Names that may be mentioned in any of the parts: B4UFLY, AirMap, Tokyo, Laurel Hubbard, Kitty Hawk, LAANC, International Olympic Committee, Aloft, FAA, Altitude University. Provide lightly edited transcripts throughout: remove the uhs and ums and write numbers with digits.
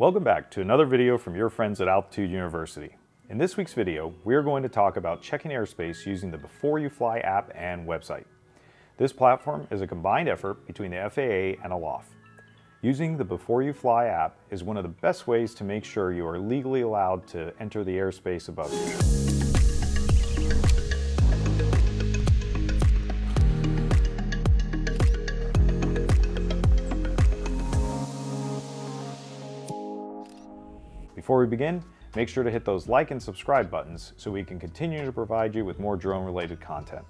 Welcome back to another video from your friends at Altitude University. In this week's video, we are going to talk about checking airspace using the B4UFLY app and website. This platform is a combined effort between the FAA and Aloft. Using the B4UFLY app is one of the best ways to make sure you are legally allowed to enter the airspace above you. Before we begin, make sure to hit those like and subscribe buttons so we can continue to provide you with more drone-related content.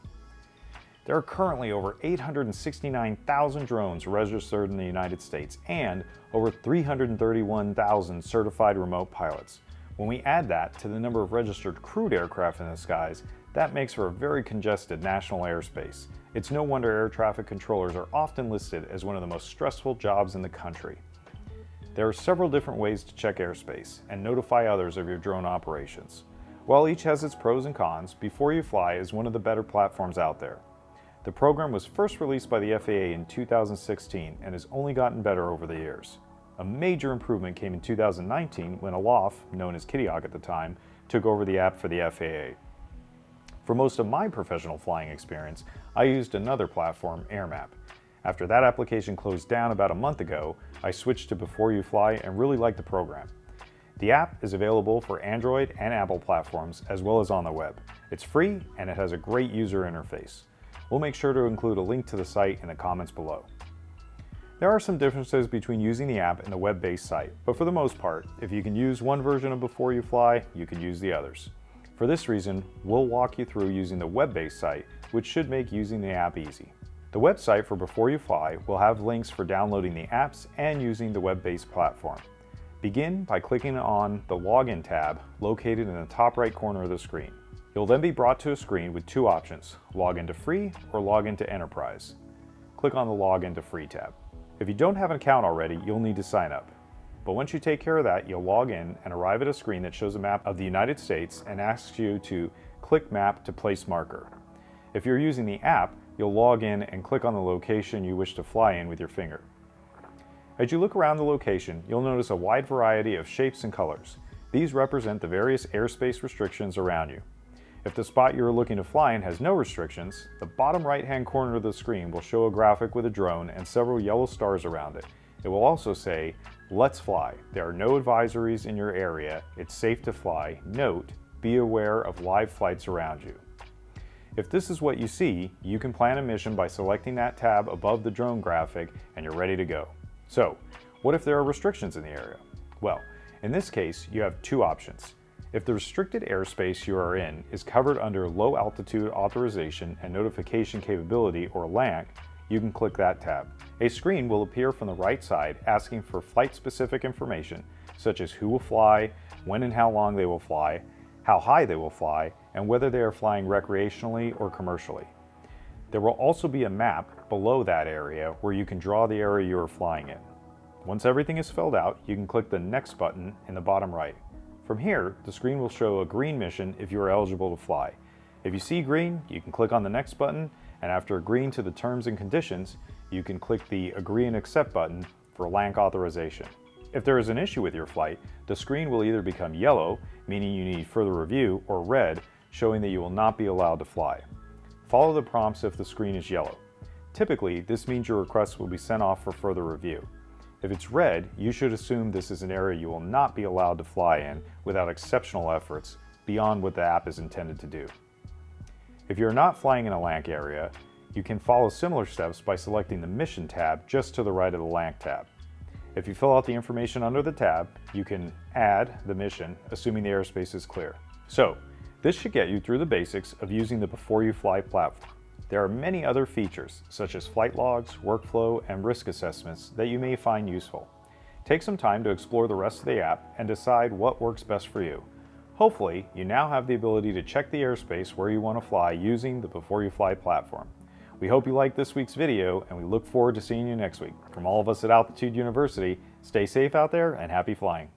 There are currently over 869,000 drones registered in the United States and over 331,000 certified remote pilots. When we add that to the number of registered crewed aircraft in the skies, that makes for a very congested national airspace. It's no wonder air traffic controllers are often listed as one of the most stressful jobs in the country. There are several different ways to check airspace and notify others of your drone operations. While each has its pros and cons, B4UFLY is one of the better platforms out there. The program was first released by the FAA in 2016 and has only gotten better over the years. A major improvement came in 2019 when Aloft, known as Kitty Hawk at the time, took over the app for the FAA. For most of my professional flying experience, I used another platform, AirMap. After that application closed down about a month ago, I switched to B4UFLY and really like the program. The app is available for Android and Apple platforms as well as on the web. It's free and it has a great user interface. We'll make sure to include a link to the site in the comments below. There are some differences between using the app and the web-based site, but for the most part, if you can use one version of B4UFLY, you can use the others. For this reason, we'll walk you through using the web-based site, which should make using the app easy. The website for B4UFLY will have links for downloading the apps and using the web-based platform. Begin by clicking on the Login tab located in the top right corner of the screen. You'll then be brought to a screen with two options, Login to Free or Login to Enterprise. Click on the Login to Free tab. If you don't have an account already, you'll need to sign up. But once you take care of that, you'll log in and arrive at a screen that shows a map of the United States and asks you to click Map to place marker. If you're using the app, you'll log in and click on the location you wish to fly in with your finger. As you look around the location, you'll notice a wide variety of shapes and colors. These represent the various airspace restrictions around you. If the spot you're looking to fly in has no restrictions, the bottom right-hand corner of the screen will show a graphic with a drone and several yellow stars around it. It will also say, "Let's fly. There are no advisories in your area. It's safe to fly. Note, be aware of live flights around you." If this is what you see, you can plan a mission by selecting that tab above the drone graphic and you're ready to go. So, what if there are restrictions in the area? Well, in this case, you have two options. If the restricted airspace you are in is covered under Low Altitude Authorization and Notification Capability, or LAANC, you can click that tab. A screen will appear from the right side asking for flight-specific information, such as who will fly, when and how long they will fly, how high they will fly, and whether they are flying recreationally or commercially. There will also be a map below that area where you can draw the area you are flying in. Once everything is filled out, you can click the Next button in the bottom right. From here, the screen will show a green mission if you are eligible to fly. If you see green, you can click on the Next button, and after agreeing to the terms and conditions, you can click the Agree and Accept button for LAANC authorization. If there is an issue with your flight, the screen will either become yellow, meaning you need further review, or red, showing that you will not be allowed to fly. Follow the prompts if the screen is yellow. Typically, this means your request will be sent off for further review. If it's red, you should assume this is an area you will not be allowed to fly in without exceptional efforts beyond what the app is intended to do. If you're not flying in a LAANC area, you can follow similar steps by selecting the Mission tab just to the right of the LAANC tab. If you fill out the information under the tab, you can add the mission, assuming the airspace is clear. So, this should get you through the basics of using the B4UFLY platform. There are many other features, such as flight logs, workflow, and risk assessments that you may find useful. Take some time to explore the rest of the app and decide what works best for you. Hopefully, you now have the ability to check the airspace where you want to fly using the B4UFLY platform. We hope you liked this week's video, and we look forward to seeing you next week. From all of us at Altitude University, stay safe out there and happy flying.